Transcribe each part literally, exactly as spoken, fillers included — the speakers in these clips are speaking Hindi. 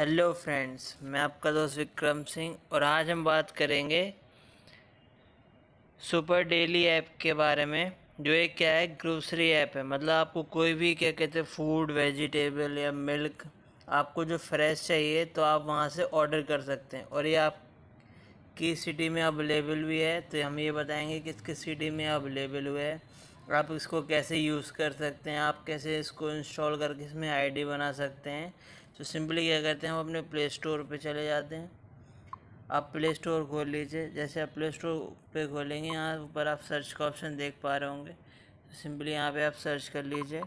हेलो फ्रेंड्स, मैं आपका दोस्त विक्रम सिंह और आज हम बात करेंगे सुपर डेली ऐप के बारे में, जो एक क्या है ग्रोसरी ऐप है। मतलब आपको कोई भी क्या कहते हैं फूड, वेजिटेबल या मिल्क आपको जो फ्रेश चाहिए तो आप वहां से ऑर्डर कर सकते हैं। और ये आप किस सिटी में अवेलेबल भी है तो हम ये बताएंगे किस किस सिटी में अवेलेबल हुआ है, आप इसको कैसे यूज़ कर सकते हैं, आप कैसे इसको इंस्टॉल करके इसमें आईडी बना सकते हैं। तो सिंपली क्या करते हैं, हम अपने प्ले स्टोर पे चले जाते हैं। आप प्ले स्टोर खोल लीजिए। जैसे आप प्ले स्टोर पे खोलेंगे, यहाँ ऊपर आप सर्च का ऑप्शन देख पा रहे होंगे। तो सिंपली यहाँ पे आप सर्च कर लीजिए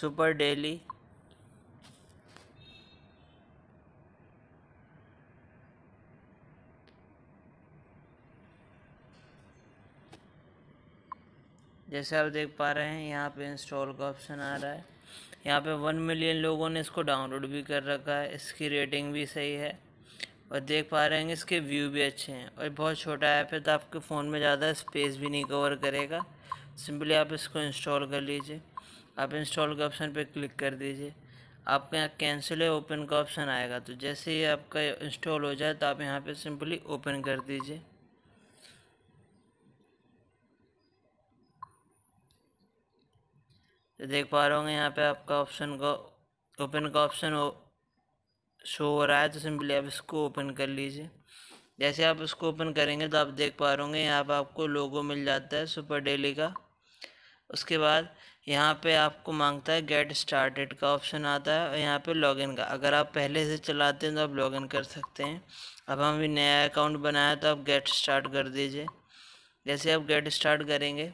सुपर डेली। जैसे आप देख पा रहे हैं यहाँ पे इंस्टॉल का ऑप्शन आ रहा है। यहाँ पे वन मिलियन लोगों ने इसको डाउनलोड भी कर रखा है, इसकी रेटिंग भी सही है और देख पा रहे हैं इसके व्यू भी अच्छे हैं। और बहुत छोटा ऐप है तो आपके फ़ोन में ज़्यादा स्पेस भी नहीं कवर करेगा। सिंपली आप इसको इंस्टॉल कर लीजिए। आप इंस्टॉल के ऑप्शन पर क्लिक कर दीजिए। आपके यहाँ कैंसिल है ओपन का ऑप्शन आएगा। तो जैसे ही आपका इंस्टॉल हो जाए तो आप यहाँ पर सिंपली ओपन कर दीजिए। तो देख पा रहे होंगे यहाँ पे आपका ऑप्शन का ओपन का ऑप्शन शो हो रहा है। तो सिंपली आप इसको ओपन कर लीजिए। जैसे आप इसको ओपन करेंगे तो आप देख पा रहे होंगे यहाँ पे आपको लोगो मिल जाता है सुपर डेली का। उसके बाद यहाँ पे आपको मांगता है गेट स्टार्टेड का ऑप्शन आता है और यहाँ पे लॉगिन का। अगर आप पहले से चलाते हैं तो आप लॉगिन कर सकते हैं। अब हम भी नया अकाउंट बनाया तो आप गेट स्टार्ट कर दीजिए। जैसे आप गेट स्टार्ट करेंगे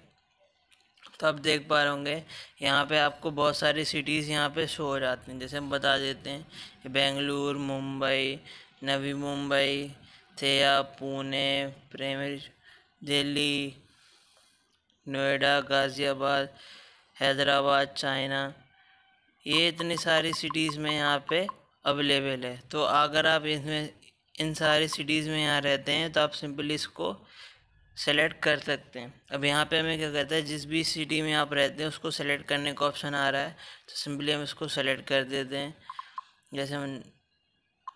तो आप देख पा रहे होंगे यहाँ पे आपको बहुत सारी सिटीज़ यहाँ पे शो हो जाती हैं। जैसे हम बता देते हैं बेंगलुरु, मुंबई, नवी मुंबई, थेया, पुणे, प्रेमी, दिल्ली, नोएडा, गाज़ियाबाद, हैदराबाद, चाइना, ये इतनी सारी सिटीज़ में यहाँ पे अवेलेबल है। तो अगर आप इसमें इन सारी सिटीज़ में यहाँ रहते हैं तो आप सिंपली इसको सेलेक्ट कर सकते हैं। अब यहाँ पे हमें क्या कहता है, जिस भी सिटी में आप रहते हैं उसको सेलेक्ट करने का ऑप्शन आ रहा है। तो सिंपली हम इसको सेलेक्ट कर देते हैं। जैसे हम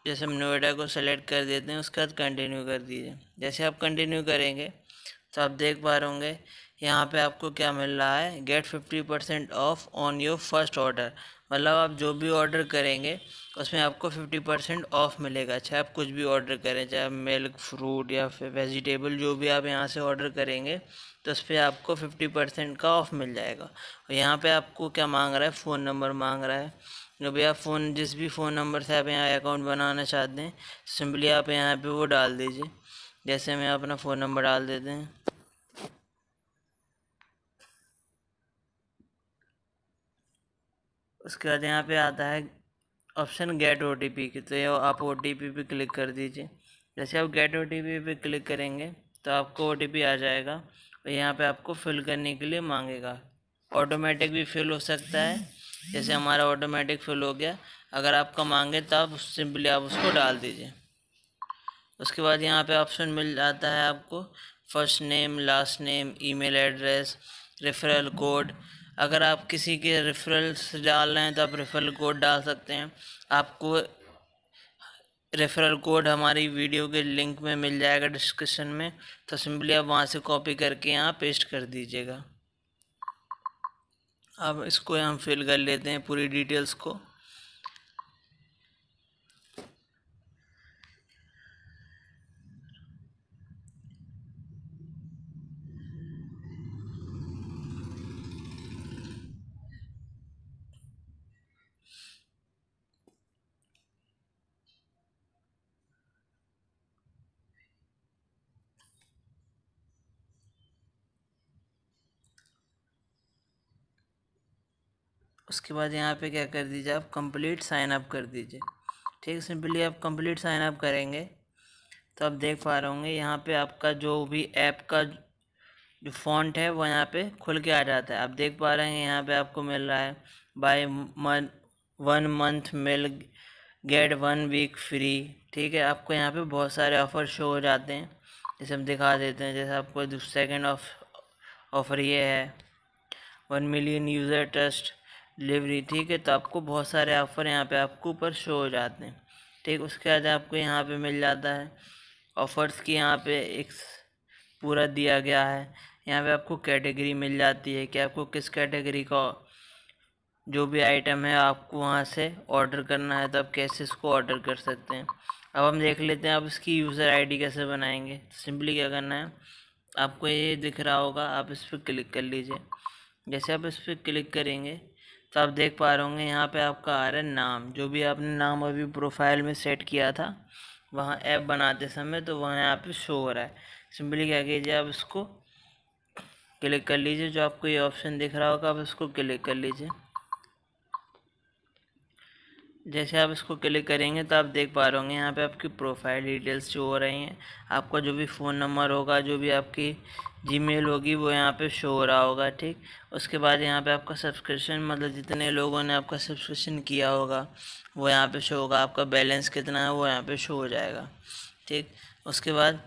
जैसे हम नोएडा को सेलेक्ट कर देते हैं, उसके बाद कंटिन्यू कर दीजिए। जैसे आप कंटिन्यू करेंगे तो आप देख पा रहे होंगे यहाँ पे आपको क्या मिल रहा है, get fifty percent off on your first order. मतलब आप जो भी ऑर्डर करेंगे उसमें आपको फिफ्टी परसेंट ऑफ मिलेगा, चाहे आप कुछ भी ऑर्डर करें, चाहे मिल्क, फ्रूट या फिर वेजिटेबल, जो भी आप यहाँ से ऑर्डर करेंगे तो उस पर आपको फिफ्टी परसेंट का ऑफ मिल जाएगा। और यहाँ पे आपको क्या मांग रहा है, फ़ोन नंबर मांग रहा है। जो भी आप फ़ोन जिस भी फ़ोन नंबर से आप यहाँ अकाउंट बनाना चाहते हैं सिंपली आप यहाँ पर वो डाल दीजिए। जैसे हम अपना फ़ोन नंबर डाल देते हैं। उसके बाद यहाँ पे आता है option get O T P की। तो ये आप ओ टी पी पे क्लिक कर दीजिए। जैसे आप गेट ओ टी पी पे क्लिक करेंगे तो आपको ओ टी पी आ जाएगा और यहाँ पे आपको फिल करने के लिए मांगेगा। ऑटोमेटिक भी फिल हो सकता है। जैसे हमारा ऑटोमेटिक फिल हो गया। अगर आपका मांगे तो आप सिंपली आप उसको डाल दीजिए। उसके बाद यहाँ पर ऑप्शन मिल जाता है आपको first name, last name, email address, referral code. अगर आप किसी के रेफरल्स डाल रहे हैं तो आप रेफरल कोड डाल सकते हैं। आपको रेफरल कोड हमारी वीडियो के लिंक में मिल जाएगा डिस्क्रिप्शन में। तो सिंपली आप वहां से कॉपी करके यहाँ पेस्ट कर दीजिएगा। अब इसको हम फिल कर लेते हैं पूरी डिटेल्स को। उसके बाद यहाँ पे क्या कर दीजिए, आप कंप्लीट साइन अप कर दीजिए। ठीक है, सिंपली आप कंप्लीट साइन अप करेंगे तो आप देख पा रहे होंगे यहाँ पे आपका जो भी ऐप का जो फॉन्ट है वो यहाँ पे खुल के आ जाता है। आप देख पा रहे हैं यहाँ पे आपको मिल रहा है बाय मन वन मंथ मिल गेट वन वीक फ्री। ठीक है, आपको यहाँ पे बहुत सारे ऑफ़र शो हो जाते हैं। जैसे हम दिखा देते हैं, जैसे आपको सेकेंड ऑफ़र ये है one million user trust delivery. ठीक है, तो आपको बहुत सारे ऑफ़र यहाँ पे आपको ऊपर शो हो जाते हैं। ठीक। उसके बाद आपको यहाँ पे मिल जाता है ऑफ़र्स की, यहाँ पे एक पूरा दिया गया है। यहाँ पे आपको कैटेगरी मिल जाती है कि आपको किस कैटेगरी का जो भी आइटम है आपको वहाँ से ऑर्डर करना है, तो आप कैसे इसको ऑर्डर कर सकते हैं। अब हम देख लेते हैं आप इसकी यूज़र आईडी कैसे बनाएंगे। सिंपली क्या करना है, आपको ये दिख रहा होगा, आप इस पर क्लिक कर लीजिए। जैसे आप इस पर क्लिक करेंगे तो आप देख पा रहे होंगे यहाँ पे आपका आ रहा है नाम, जो भी आपने नाम अभी प्रोफाइल में सेट किया था वहाँ ऐप बनाते समय, तो वहाँ यहाँ पे शो हो रहा है। सिंपली क्या कीजिए, आप इसको क्लिक कर लीजिए, जो आपको ये ऑप्शन दिख रहा होगा आप इसको क्लिक कर लीजिए। जैसे आप इसको क्लिक करेंगे तो आप देख पा रहे होंगे यहाँ पे आपकी प्रोफाइल डिटेल्स शो हो रही हैं। आपका जो भी फ़ोन नंबर होगा, जो भी आपकी जीमेल होगी, वो यहाँ पे शो हो रहा होगा, ठीक। उसके बाद यहाँ पे आपका सब्सक्रिप्शन, मतलब जितने लोगों ने आपका सब्सक्रिप्शन किया होगा वो यहाँ पे शो होगा। आपका बैलेंस कितना है वो यहाँ पर शो हो जाएगा, ठीक। उसके बाद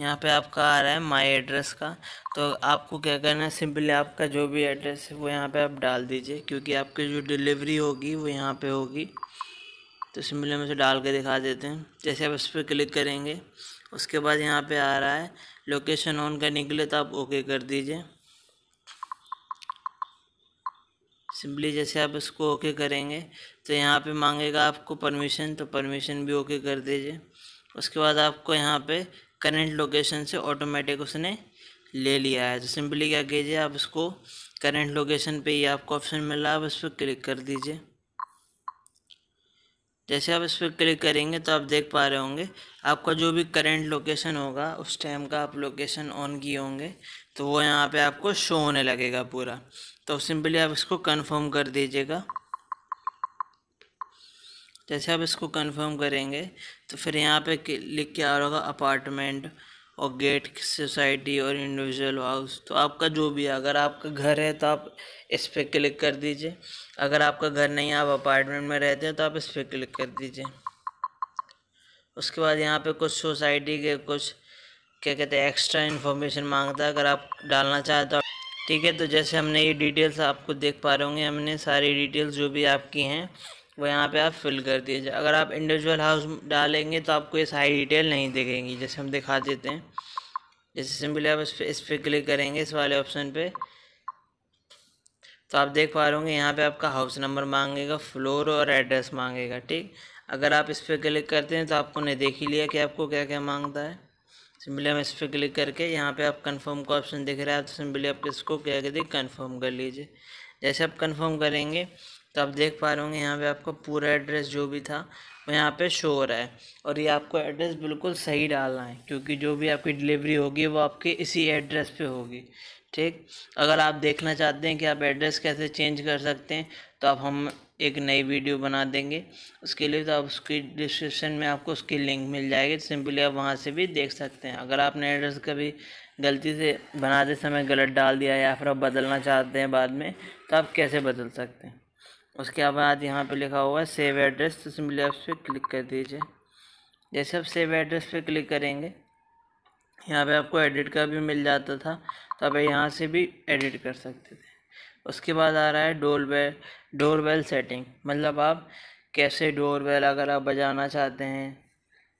यहाँ पे आपका आ रहा है माय एड्रेस का, तो आपको क्या करना है, सिंपली आपका जो भी एड्रेस है वो यहाँ पे आप डाल दीजिए, क्योंकि आपकी जो डिलीवरी होगी वो यहाँ पे होगी। तो सिंपली हम इसे डाल के दिखा देते हैं। जैसे आप इस पर क्लिक करेंगे उसके बाद यहाँ पे आ रहा है लोकेशन ऑन करने के लिए, तो आप ओके कर दीजिए। सिंपली जैसे आप इसको ओके करेंगे तो यहाँ पर मांगेगा आपको परमिशन, तो परमिशन भी ओके कर दीजिए। उसके बाद आपको यहाँ पर करेंट लोकेशन से ऑटोमेटिक उसने ले लिया है, तो सिंपली क्या कीजिए, आप इसको करेंट लोकेशन पे ही आपको ऑप्शन मिल रहा है, आप इस पर क्लिक कर दीजिए। जैसे आप इस पर क्लिक करेंगे तो आप देख पा रहे होंगे आपका जो भी करेंट लोकेशन होगा, उस टाइम का आप लोकेशन ऑन किए होंगे तो वो यहाँ पे आपको शो होने लगेगा पूरा। तो सिंपली आप इसको कन्फर्म कर दीजिएगा। जैसे आप इसको कंफर्म करेंगे तो फिर यहाँ पे लिख के आ रहा होगा अपार्टमेंट और गेट, सोसाइटी और इंडिविजुअल हाउस। तो आपका जो भी, अगर आपका घर है तो आप इस पर क्लिक कर दीजिए, अगर आपका घर नहीं है, आप अपार्टमेंट में रहते हैं, तो आप इस पर क्लिक कर दीजिए। उसके बाद यहाँ पे कुछ सोसाइटी के कुछ क्या कहते हैं एक्स्ट्रा इन्फॉर्मेशन मांगता है, अगर आप डालना चाहते हो, ठीक है। तो जैसे हमने ये डिटेल्स आपको देख पा रहे होंगे, हमने सारी डिटेल्स जो भी आपकी हैं वो यहाँ पे आप फिल कर दीजिए। अगर आप इंडिविजुअल हाउस डालेंगे तो आपको ये सारी डिटेल नहीं दिखेंगी, जैसे हम दिखा देते हैं। जैसे सिंपली आप इस पर इस पर क्लिक करेंगे, इस वाले ऑप्शन पे, तो आप देख पा रहे होंगे यहाँ पे आपका हाउस नंबर मांगेगा, फ्लोर और एड्रेस मांगेगा, ठीक। अगर आप इस पर क्लिक करते हैं तो आपको ने देख ही लिया कि आपको क्या क्या मांगता है। सिंपली हम इस पर क्लिक करके यहाँ पे आप कंफर्म का ऑप्शन दिख रहा है, तो सिंपली आप इसको क्या कहते हैं कन्फर्म कर लीजिए। जैसे आप कन्फर्म करेंगे तो आप देख पा रहे होंगे यहाँ पे आपका पूरा एड्रेस जो भी था वो यहाँ पे शो हो रहा है। और ये आपको एड्रेस बिल्कुल सही डालना है, क्योंकि जो भी आपकी डिलीवरी होगी वो आपके इसी एड्रेस पे होगी, ठीक। अगर आप देखना चाहते हैं कि आप एड्रेस कैसे चेंज कर सकते हैं तो आप हम एक नई वीडियो बना देंगे उसके लिए, तो आप उसकी डिस्क्रिप्शन में आपको उसकी लिंक मिल जाएगी, सिंपली आप वहाँ से भी देख सकते हैं। अगर आपने एड्रेस कभी गलती से बनाते समय गलत डाल दिया या फिर आप बदलना चाहते हैं बाद में, तो आप कैसे बदल सकते हैं। उसके बाद यहाँ पे लिखा हुआ है सेव एड्रेस, तो सिंपली आप उस पर क्लिक कर दीजिए। जैसे आप सेव एड्रेस पे क्लिक करेंगे, यहाँ पे आपको एडिट का भी मिल जाता था, तो आप यहाँ से भी एडिट कर सकते थे। उसके बाद आ रहा है door bell door bell setting, मतलब आप कैसे डोर बेल, अगर आप बजाना चाहते हैं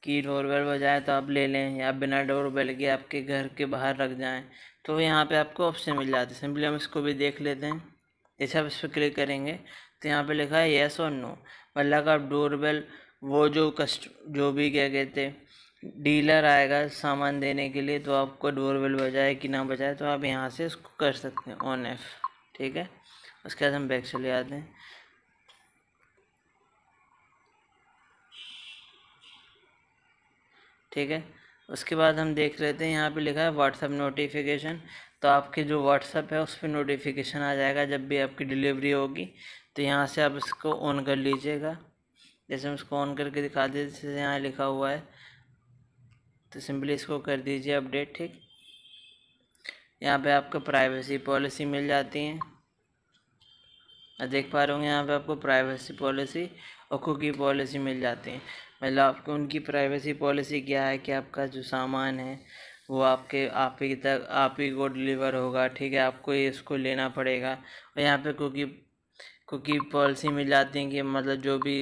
कि डोर बेल बजाएँ तो आप ले लें, या बिना डोर बेल के आपके घर के बाहर रख जाएँ, तो यहाँ पर आपको ऑप्शन मिल जाते हैं। सिंपली हम इसको भी देख लेते हैं। जैसे आप इस पर क्लिक करेंगे तो यहाँ पे लिखा है येस और नो, मतलब आप डोरबेल, वो जो कस्ट जो भी क्या कहते हैं डीलर आएगा सामान देने के लिए, तो आपको डोरबेल बजाए कि ना बजाए, तो आप यहाँ से इसको कर सकते हैं ऑन एफ, ठीक है। उसके बाद हम बैक चले आते हैं। ठीक है, उसके बाद हम देख लेते हैं यहाँ पे लिखा है व्हाट्सअप नोटिफिकेशन, तो आपके जो व्हाट्सअप है उस पर नोटिफिकेशन आ जाएगा जब भी आपकी डिलीवरी होगी, तो यहाँ से आप इसको ऑन कर लीजिएगा। जैसे हम इसको ऑन करके दिखा देते, जैसे यहाँ लिखा हुआ है, तो सिंपली इसको कर दीजिए अपडेट, ठीक। यहाँ पे आपको प्राइवेसी पॉलिसी मिल जाती है, देख पा रहे होंगे यहाँ पे आपको प्राइवेसी पॉलिसी और कुकी पॉलिसी मिल जाती है, मतलब आपको उनकी प्राइवेसी पॉलिसी क्या है कि आपका जो सामान है वो आपके आप ही तक आप ही को डिलीवर होगा, ठीक है, आपको ये इसको लेना पड़ेगा। और यहाँ पे कुकी कुकी पॉलिसी मिल जाती है कि मतलब जो भी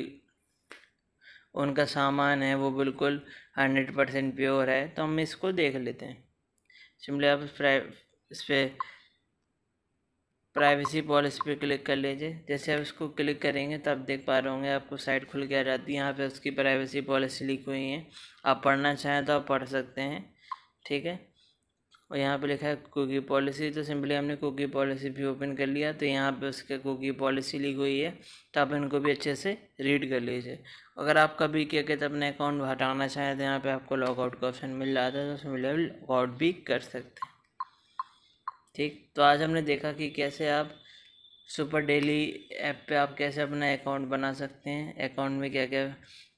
उनका सामान है वो बिल्कुल हंड्रेड परसेंट प्योर है, तो हम इसको देख लेते हैं। सिंपली आप इस पर प्राइवेसी पॉलिसी पे क्लिक कर लीजिए। जैसे आप इसको क्लिक करेंगे तो आप देख पा रहे होंगे आपको साइट खुल के आ जाती है। यहाँ पे उसकी प्राइवेसी पॉलिसी लिखी हुई है, आप पढ़ना चाहें तो आप पढ़ सकते हैं, ठीक है। और यहाँ पे लिखा है कुकी पॉलिसी, तो सिंपली हमने कुकी पॉलिसी भी ओपन कर लिया। तो यहाँ पे उसके कुकी पॉलिसी लिखी हुई है, तो आप इनको भी अच्छे से रीड कर लीजिए। अगर आप कभी क्या कहते अपने अकाउंट हटाना चाहें तो यहाँ पर आपको लॉगआउट का ऑप्शन मिल जाता है, तो सिंपली लॉगआउट भी कर सकते हैं, ठीक। तो आज हमने देखा कि कैसे आप सुपर डेली ऐप पे आप कैसे अपना अकाउंट बना सकते हैं, अकाउंट में क्या क्या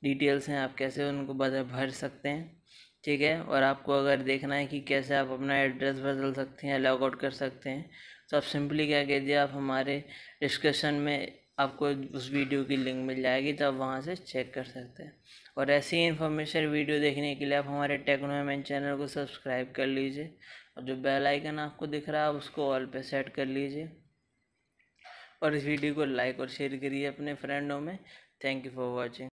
डिटेल्स हैं आप कैसे उनको भर सकते हैं, ठीक है। और आपको अगर देखना है कि कैसे आप अपना एड्रेस बदल सकते हैं, लॉगआउट कर सकते हैं, तो आप सिंपली क्या कीजिए, आप हमारे डिस्कशन में आपको उस वीडियो की लिंक मिल जाएगी, तो आप वहाँ से चेक कर सकते हैं। और ऐसी ही इन्फॉर्मेशन वीडियो देखने के लिए आप हमारे टेक्नो हेमंत चैनल को सब्सक्राइब कर लीजिए, और जो बेल आइकन आपको दिख रहा है उसको ऑल पे सेट कर लीजिए, और इस वीडियो को लाइक और शेयर करिए अपने फ्रेंडों में। Thank you for watching.